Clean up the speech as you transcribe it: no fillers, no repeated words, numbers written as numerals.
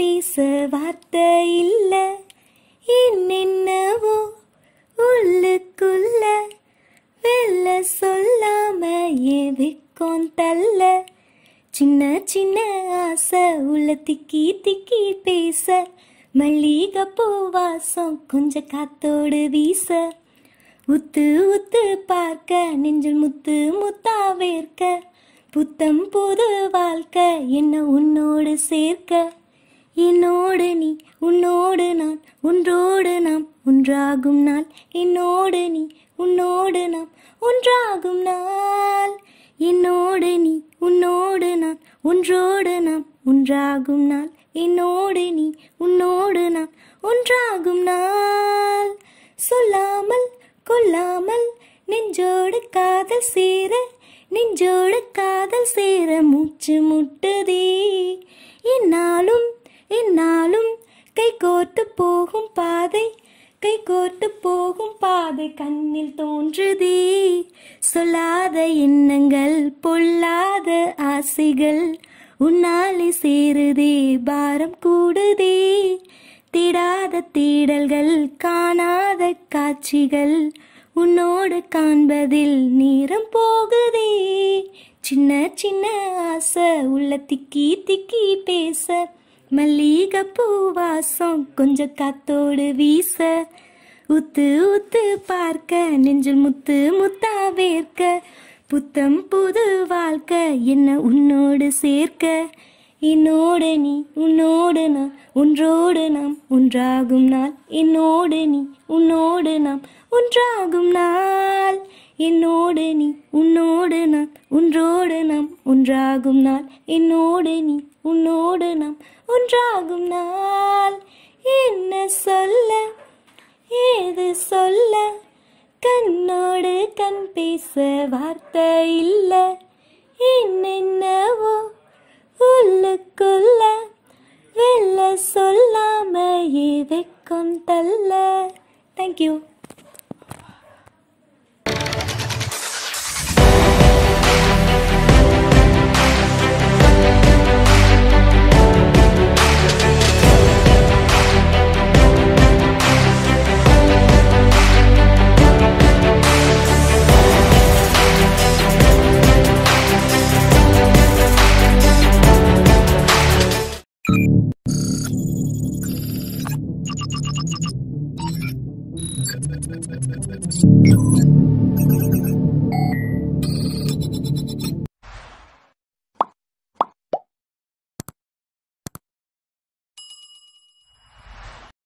பேச வார்த்தை இல்ல, என்னென்னவோ உள்ளுக்குள்ள வெல்ல சொல்லாம ஏவிக்கோன் தள்ள, சின்ன சின்ன ஆசை உள்ள திக்கி திக்கி பேச, மல்லிகை பூவாசம் கொஞ்ச காத்தோடு வீச, உத்து உத்து பார்க்க நெஞ்சில் முத்து முத்தா வேர்க்க, புத்தம் புது வாழ்க்கை என்ன உன்னோடு சேர்க்க, என்னோடு நீ உன்னோடு நான் ஒன்றோடு நாம் ஒன்றாகும் நாள், என்னோடு நீ உன்னோடு நாம் ஒன்றாகும் நாள், என்னோடு நீ உன்னோடு நான் ஒன்றோடு நாம் ஒன்றாகும் நாள், என்னோடு நீ உன்னோடு நான் ஒன்றாகும் நாள். சொல்லாமல் கொல்லாமல் நெஞ்சோடு காதல் சேர, நெஞ்சோடு காதல் சேர மூச்சு முட்டுதே, என்னாலும் என்னாலும் கை கோர்த்து போகும் பாதை கண்ணில் தோன்றுதே. சொல்லாத எண்ணங்கள் பொல்லாத ஆசைகள் உன்னாலே சேருதே, பாரம் கூடுதே, தேடாத தேடல்கள் காணாத காட்சிகள் உன்னோடு காண்பதில் நேரம் போகுதே. சின்ன சின்ன ஆசை உள்ள திக்கி திக்கி பேச, மல்லிகை பூவாசம் கொஞ்சம் காத்தோடு வீச, உத்து உத்து பார்க்க நெஞ்சில் முத்து முத்தா வேர்க்க, புத்தம் புது வாழ்க்கை என்ன உன்னோடு சேர்க்க, என்னோடு நீ உன்னோடு நாம் ஒன்றோடு நாம் ஒன்றாகும் நாள், என்னோடு நீ உன்னோடு நாம் ஒன்றாகும் நாள், என்னோடு நீ உன்னோடு நாம் ஒன்றோடு நாம் ஒன்றாகும் நாள், என்னோடு நீ உன்னோடு நாம் ஒன்றாகும் நாள். என்ன சொல்ல ஏது சொல்ல, கண்ணோடு கண் பேச வார்த்தை இல்லை, என்னென்னவோ உள்ளுக்குள்ள வெல்ல சொல்லாம ஏவிக்கும் தள்ள. தேங்க்யூ.